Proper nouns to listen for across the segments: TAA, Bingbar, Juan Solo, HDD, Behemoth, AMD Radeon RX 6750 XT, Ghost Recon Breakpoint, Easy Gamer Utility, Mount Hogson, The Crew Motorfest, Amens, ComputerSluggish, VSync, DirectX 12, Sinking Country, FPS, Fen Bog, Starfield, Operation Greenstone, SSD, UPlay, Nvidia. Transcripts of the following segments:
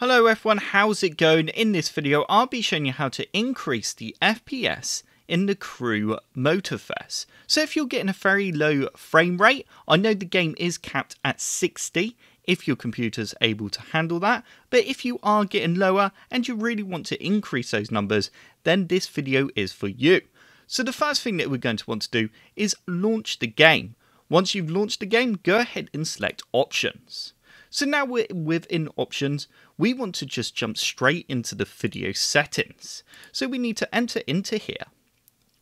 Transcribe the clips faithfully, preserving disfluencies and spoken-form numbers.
Hello everyone, how's it going? In this video I'll be showing you how to increase the F P S in the Crew Motorfest. So if you're getting a very low frame rate, I know the game is capped at sixty if your computer's able to handle that, but if you are getting lower and you really want to increase those numbers, then this video is for you. So the first thing that we're going to want to do is launch the game. Once you've launched the game, go ahead and select options. So now we're within options, we want to just jump straight into the video settings. So we need to enter into here.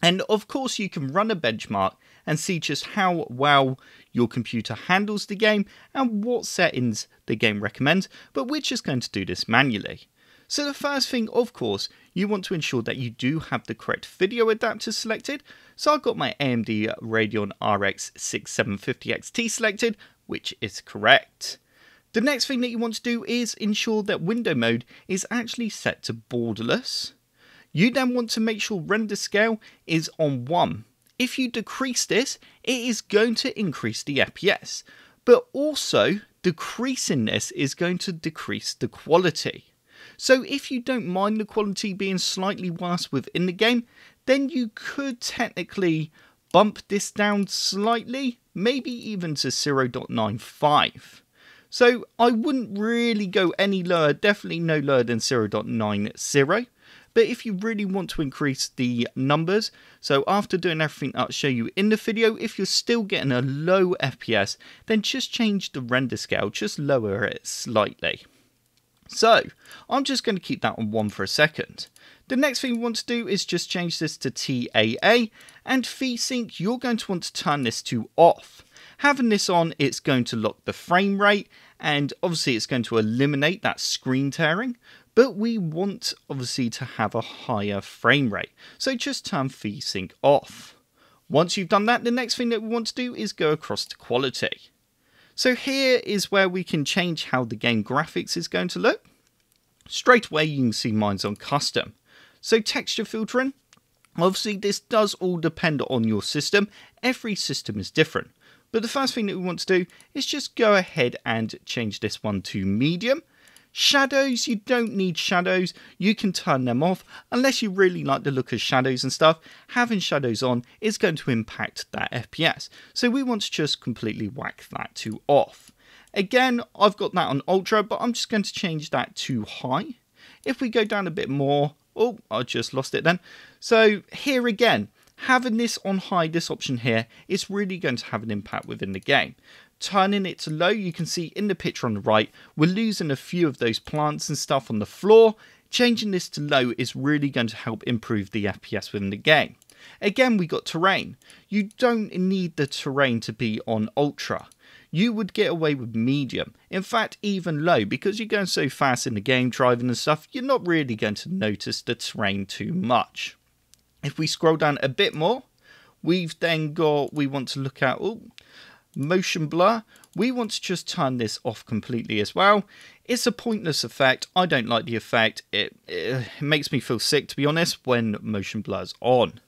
And of course you can run a benchmark and see just how well your computer handles the game and what settings the game recommends, but we're just going to do this manually. So the first thing, of course, you want to ensure that you do have the correct video adapter selected. So I've got my A M D Radeon R X sixty-seven fifty X T selected, which is correct. The next thing that you want to do is ensure that window mode is actually set to borderless. You then want to make sure render scale is on one. If you decrease this, it is going to increase the F P S, but also decreasing this is going to decrease the quality. So if you don't mind the quality being slightly worse within the game, then you could technically bump this down slightly, maybe even to zero point nine five. So I wouldn't really go any lower, definitely no lower than zero point nine zero. But if you really want to increase the numbers, so after doing everything I'll show you in the video, if you're still getting a low F P S, then just change the render scale, just lower it slightly. So I'm just going to keep that on one for a second. The next thing we want to do is just change this to T A A, and VSync, you're going to want to turn this to off. Having this on, it's going to lock the frame rate, and obviously it's going to eliminate that screen tearing, but we want obviously to have a higher frame rate. So just turn VSync off. Once you've done that, the next thing that we want to do is go across to quality. So here is where we can change how the game graphics is going to look. Straight away you can see mine's on custom. So texture filtering, obviously this does all depend on your system. Every system is different. But the first thing that we want to do is just go ahead and change this one to medium. Shadows, you don't need shadows. You can turn them off unless you really like the look of shadows and stuff. Having shadows on is going to impact that F P S. So we want to just completely whack that to off. Again, I've got that on ultra, but I'm just going to change that to high. If we go down a bit more, oh, I just lost it then. So here again, having this on high, this option here, it's really going to have an impact within the game. Turning it to low, you can see in the picture on the right, we're losing a few of those plants and stuff on the floor. Changing this to low is really going to help improve the F P S within the game. Again, we got terrain. You don't need the terrain to be on ultra. You would get away with medium. In fact, even low, because you're going so fast in the game, driving and stuff, you're not really going to notice the terrain too much. If we scroll down a bit more, we've then got, we want to look at ooh, motion blur. We want to just turn this off completely as well. It's a pointless effect. I don't like the effect. It, it makes me feel sick, to be honest, when motion blur's on.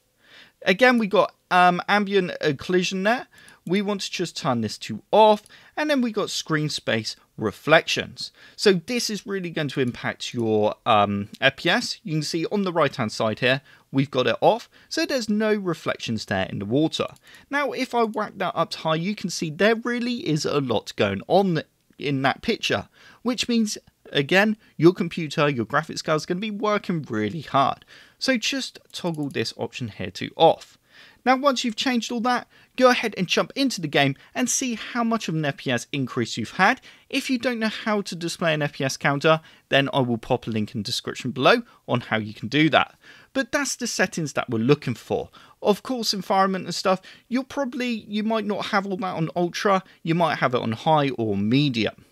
Again, we got um, ambient occlusion there. We want to just turn this to off. And then we got screen space reflections. So this is really going to impact your um, F P S. You can see on the right hand side here, we've got it off. So there's no reflections there in the water. Now, if I whack that up to high, you can see there really is a lot going on in that picture, which means again, your computer, your graphics card is going to be working really hard. So just toggle this option here to off. Now, once you've changed all that, go ahead and jump into the game and see how much of an F P S increase you've had. If you don't know how to display an F P S counter, then I will pop a link in the description below on how you can do that. But that's the settings that we're looking for. Of course, environment and stuff, you'll probably, you might not have all that on ultra, you might have it on high or medium.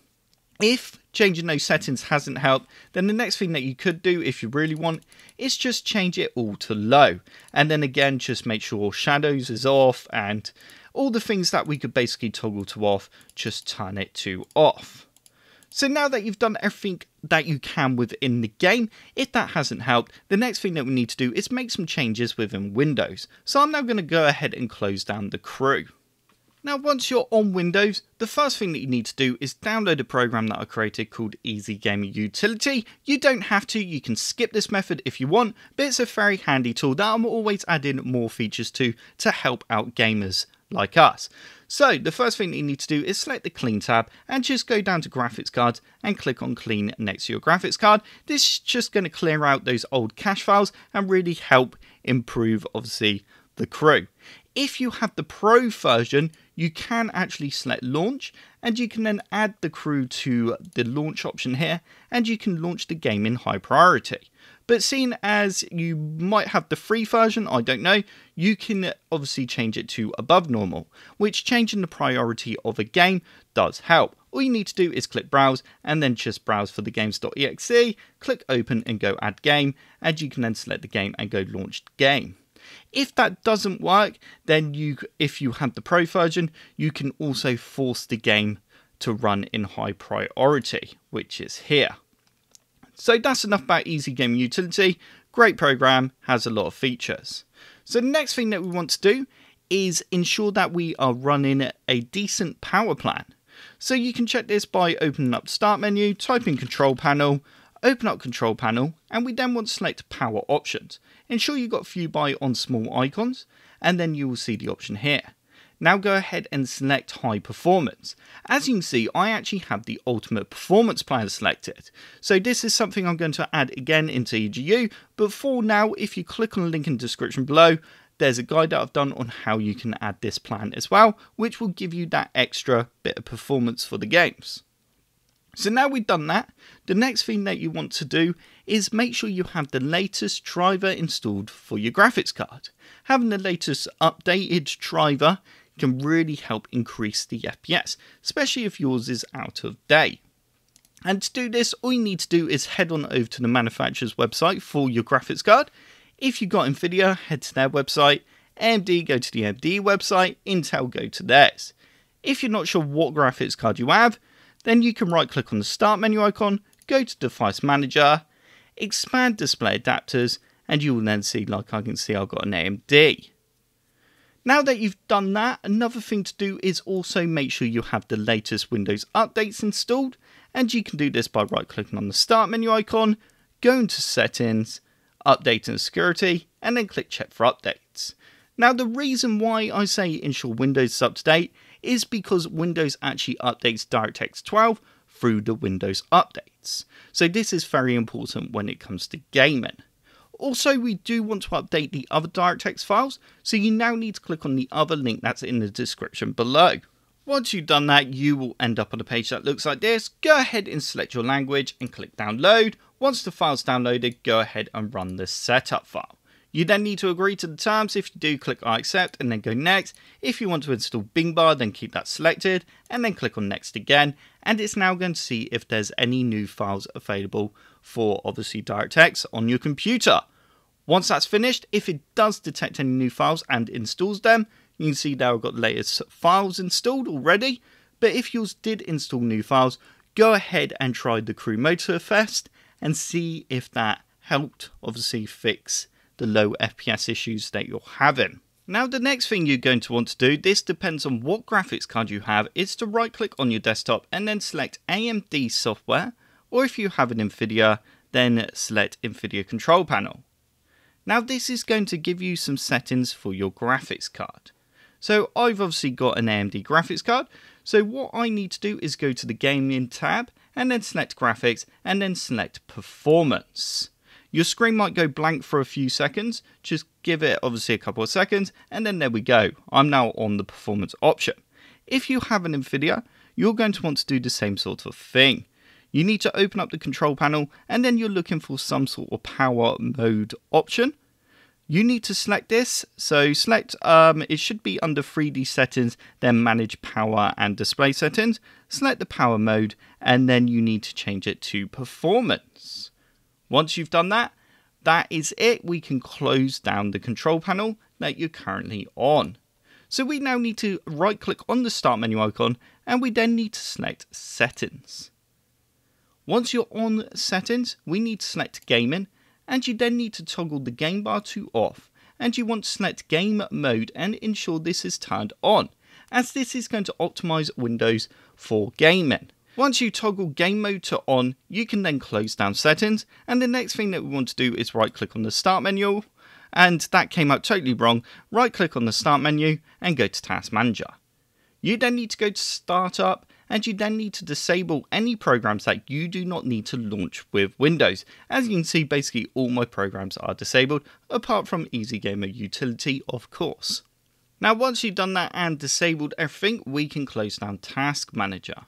If changing those settings hasn't helped, then the next thing that you could do if you really want is just change it all to low. And then again, just make sure shadows is off and all the things that we could basically toggle to off, just turn it to off. So now that you've done everything that you can within the game, if that hasn't helped, the next thing that we need to do is make some changes within Windows. So I'm now going to go ahead and close down the Crew. Now, once you're on Windows, the first thing that you need to do is download a program that I created called Easy Gamer Utility. You don't have to, you can skip this method if you want, but it's a very handy tool that I'm always adding more features to, to help out gamers like us. So the first thing that you need to do is select the Clean tab and just go down to graphics cards and click on Clean next to your graphics card. This is just going to clear out those old cache files and really help improve, obviously, the Crew. If you have the Pro version, you can actually select Launch, and you can then add the Crew to the launch option here, and you can launch the game in high priority. But seeing as you might have the free version, I don't know, you can obviously change it to above normal, which changing the priority of a game does help. All you need to do is click Browse and then just browse for the games dot E X E, click Open and go Add Game, and you can then select the game and go Launch Game. If that doesn't work, then you, if you have the Pro version, you can also force the game to run in high priority, which is here. So that's enough about Easy Gamer Utility. Great program, has a lot of features. So the next thing that we want to do is ensure that we are running a decent power plan. So you can check this by opening up the Start menu, type in Control Panel, open up Control Panel, and we then want to select Power Options. Ensure you've got View By on small icons, and then you will see the option here. Now go ahead and select High Performance. As you can see, I actually have the Ultimate Performance plan selected. So this is something I'm going to add again into E G U, but for now, if you click on the link in the description below, there's a guide that I've done on how you can add this plan as well, which will give you that extra bit of performance for the games. So now we've done that, the next thing that you want to do is make sure you have the latest driver installed for your graphics card. Having the latest updated driver can really help increase the F P S, especially if yours is out of date. And to do this, all you need to do is head on over to the manufacturer's website for your graphics card. If you've got Nvidia, head to their website. A M D, go to the A M D website. Intel, go to theirs. If you're not sure what graphics card you have, then you can right click on the Start menu icon, go to Device Manager, expand Display Adapters, and you will then see, like I can see, I've got an A M D. Now that you've done that, another thing to do is also make sure you have the latest Windows updates installed, and you can do this by right clicking on the Start menu icon, going to Settings, Update and Security, and then click Check for Updates. Now the reason why I say ensure Windows is up to date is because Windows actually updates DirectX twelve through the Windows updates. So this is very important when it comes to gaming. Also, we do want to update the other DirectX files, so you now need to click on the other link that's in the description below. Once you've done that, you will end up on a page that looks like this. Go ahead and select your language and click Download. Once the file's downloaded, go ahead and run the setup file. You then need to agree to the terms. If you do, click I accept and then go next. If you want to install Bingbar, then keep that selected and then click on next again. And it's now going to see if there's any new files available for obviously DirectX on your computer. Once that's finished, if it does detect any new files and installs them, you can see now I've got the latest files installed already. But if yours did install new files, go ahead and try the Crew Motorfest and see if that helped obviously fix the low F P S issues that you're having. Now the next thing you're going to want to do, this depends on what graphics card you have, is to right click on your desktop and then select A M D software, or if you have an Nvidia, then select Nvidia Control Panel. Now this is going to give you some settings for your graphics card. So I've obviously got an A M D graphics card, so what I need to do is go to the Gaming tab and then select Graphics and then select Performance. Your screen might go blank for a few seconds, just give it obviously a couple of seconds, and then there we go. I'm now on the performance option. If you have an Nvidia, you're going to want to do the same sort of thing. You need to open up the control panel, and then you're looking for some sort of power mode option. You need to select this, so select, um, it should be under three D settings, then manage power and display settings, select the power mode, and then you need to change it to performance. Once you've done that, that is it. We can close down the control panel that you're currently on. So we now need to right click on the Start menu icon and we then need to select Settings. Once you're on Settings, we need to select Gaming and you then need to toggle the game bar to off and you want to select Game Mode and ensure this is turned on. as this is going to optimize Windows for gaming. Once you toggle game mode to on, you can then close down settings, and the next thing that we want to do is right click on the start menu, and that came out totally wrong. Right click on the start menu and go to task manager. You then need to go to startup, and you then need to disable any programs that you do not need to launch with Windows. As you can see, basically all my programs are disabled, apart from Easy Gamer Utility, of course. Now once you've done that and disabled everything, we can close down Task Manager.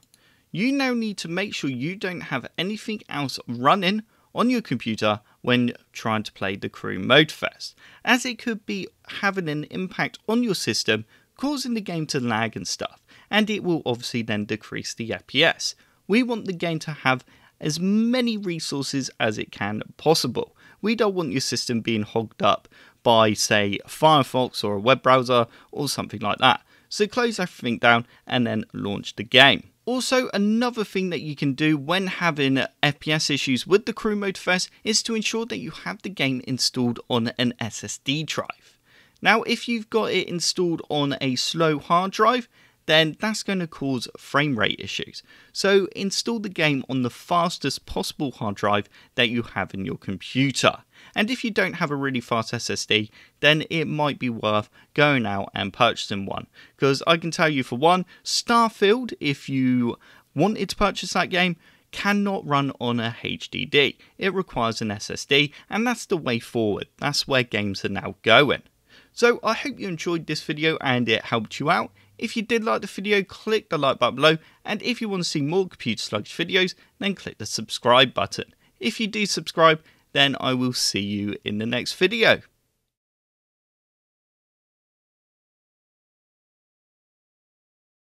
You now need to make sure you don't have anything else running on your computer when trying to play the Crew Motorfest, as it could be having an impact on your system, causing the game to lag and stuff, and it will obviously then decrease the F P S. We want the game to have as many resources as it can possible. We don't want your system being hogged up by, say, Firefox or a web browser or something like that. So close everything down and then launch the game. Also, another thing that you can do when having F P S issues with the Crew Motorfest is to ensure that you have the game installed on an S S D drive. Now, if you've got it installed on a slow hard drive, then that's going to cause frame rate issues. So install the game on the fastest possible hard drive that you have in your computer. And if you don't have a really fast S S D, then it might be worth going out and purchasing one. Because I can tell you for one, Starfield, if you wanted to purchase that game, cannot run on a H D D. It requires an S S D, and that's the way forward. That's where games are now going. So I hope you enjoyed this video and it helped you out. If you did like the video, click the like button below, and if you want to see more ComputerSluggish videos, then click the subscribe button. If you do subscribe, then I will see you in the next video.